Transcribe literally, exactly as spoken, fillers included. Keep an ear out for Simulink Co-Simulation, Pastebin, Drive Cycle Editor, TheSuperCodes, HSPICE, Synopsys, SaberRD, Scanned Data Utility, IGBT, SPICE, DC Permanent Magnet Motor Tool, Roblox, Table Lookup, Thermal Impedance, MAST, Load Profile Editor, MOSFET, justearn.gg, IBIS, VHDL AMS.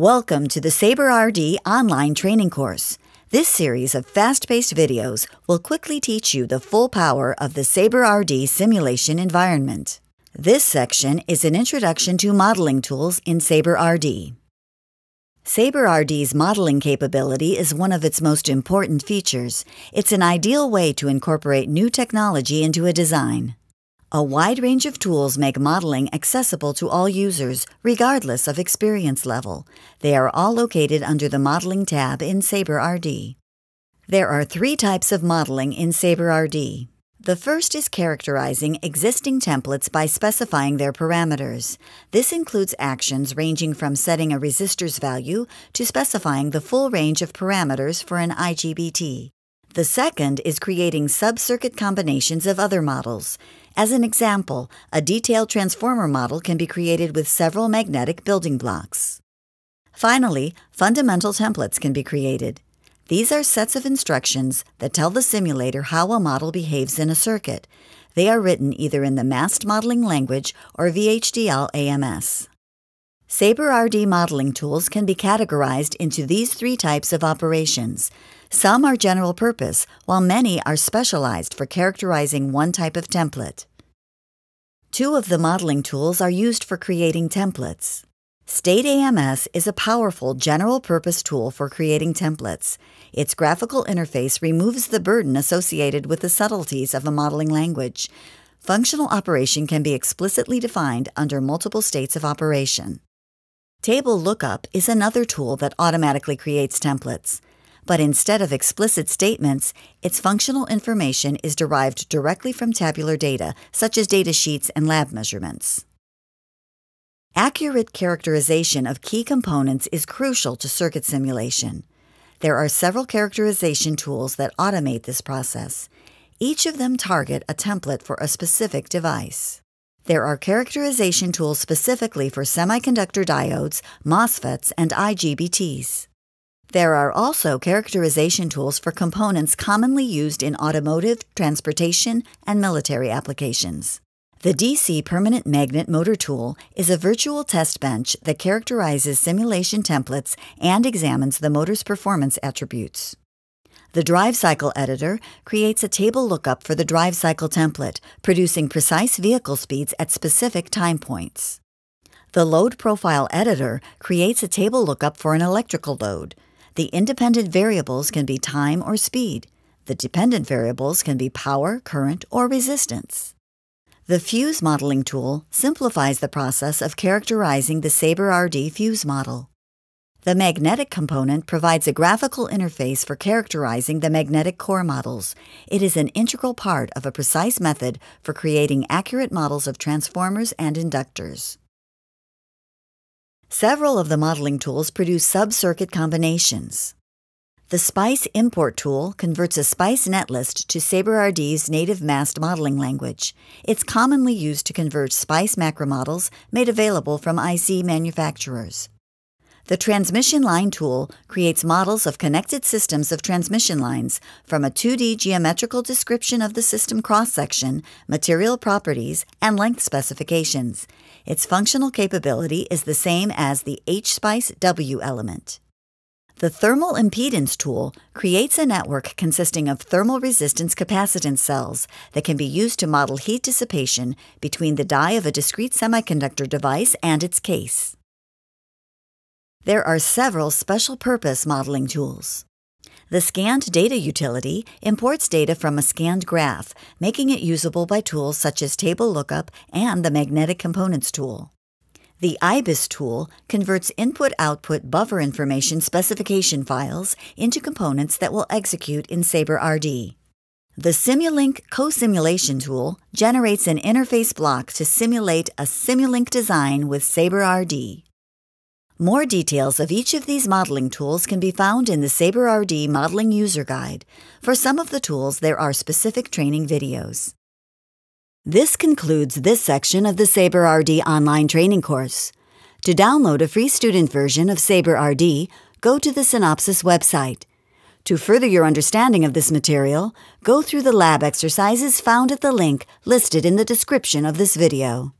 Welcome to the SaberRD online training course. This series of fast-paced videos will quickly teach you the full power of the SaberRD simulation environment. This section is an introduction to modeling tools in SaberRD. SaberRD's modeling capability is one of its most important features. It's an ideal way to incorporate new technology into a design. A wide range of tools make modeling accessible to all users, regardless of experience level. They are all located under the Modeling tab in SaberRD. There are three types of modeling in SaberRD. The first is characterizing existing templates by specifying their parameters. This includes actions ranging from setting a resistor's value to specifying the full range of parameters for an I G B T. The second is creating sub-circuit combinations of other models. As an example, a detailed transformer model can be created with several magnetic building blocks. Finally, fundamental templates can be created. These are sets of instructions that tell the simulator how a model behaves in a circuit. They are written either in the MAST modeling language or V H D L A M S. SaberRD modeling tools can be categorized into these three types of operations. Some are general purpose, while many are specialized for characterizing one type of template. Two of the modeling tools are used for creating templates. State A M S is a powerful general-purpose tool for creating templates. Its graphical interface removes the burden associated with the subtleties of a modeling language. Functional operation can be explicitly defined under multiple states of operation. Table Lookup is another tool that automatically creates templates. But instead of explicit statements, its functional information is derived directly from tabular data, such as data sheets and lab measurements. Accurate characterization of key components is crucial to circuit simulation. There are several characterization tools that automate this process. Each of them target a template for a specific device. There are characterization tools specifically for semiconductor diodes, MOSFETs, and I G B Ts. There are also characterization tools for components commonly used in automotive, transportation, and military applications. The D C Permanent Magnet Motor Tool is a virtual test bench that characterizes simulation templates and examines the motor's performance attributes. The Drive Cycle Editor creates a table lookup for the drive cycle template, producing precise vehicle speeds at specific time points. The Load Profile Editor creates a table lookup for an electrical load. The independent variables can be time or speed. The dependent variables can be power, current, or resistance. The Fuse modeling tool simplifies the process of characterizing the SaberRD fuse model. The magnetic component provides a graphical interface for characterizing the magnetic core models. It is an integral part of a precise method for creating accurate models of transformers and inductors. Several of the modeling tools produce sub-circuit combinations. The SPICE import tool converts a SPICE netlist to SaberRD's native MAST modeling language. It's commonly used to convert SPICE macro models made available from I C manufacturers. The transmission line tool creates models of connected systems of transmission lines from a two D geometrical description of the system cross-section, material properties, and length specifications. Its functional capability is the same as the H SPICE W element. The Thermal Impedance tool creates a network consisting of thermal resistance capacitance cells that can be used to model heat dissipation between the die of a discrete semiconductor device and its case. There are several special-purpose modeling tools. The Scanned Data Utility imports data from a scanned graph, making it usable by tools such as Table Lookup and the Magnetic Components tool. The IBIS tool converts input-output buffer information specification files into components that will execute in SaberRD. The Simulink Co-Simulation tool generates an interface block to simulate a Simulink design with SaberRD. More details of each of these modeling tools can be found in the SaberRD Modeling User Guide. For some of the tools, there are specific training videos. This concludes this section of the SaberRD online training course. To download a free student version of SaberRD, go to the Synopsys website. To further your understanding of this material, go through the lab exercises found at the link listed in the description of this video.